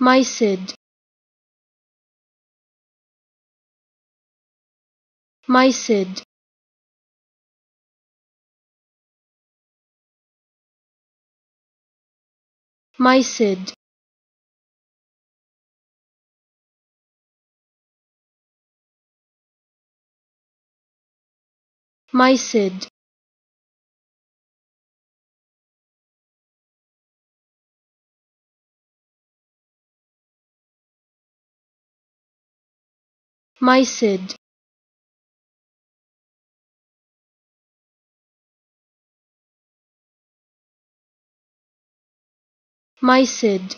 Mysid. Mysid. Mysid. Mysid. Mysid.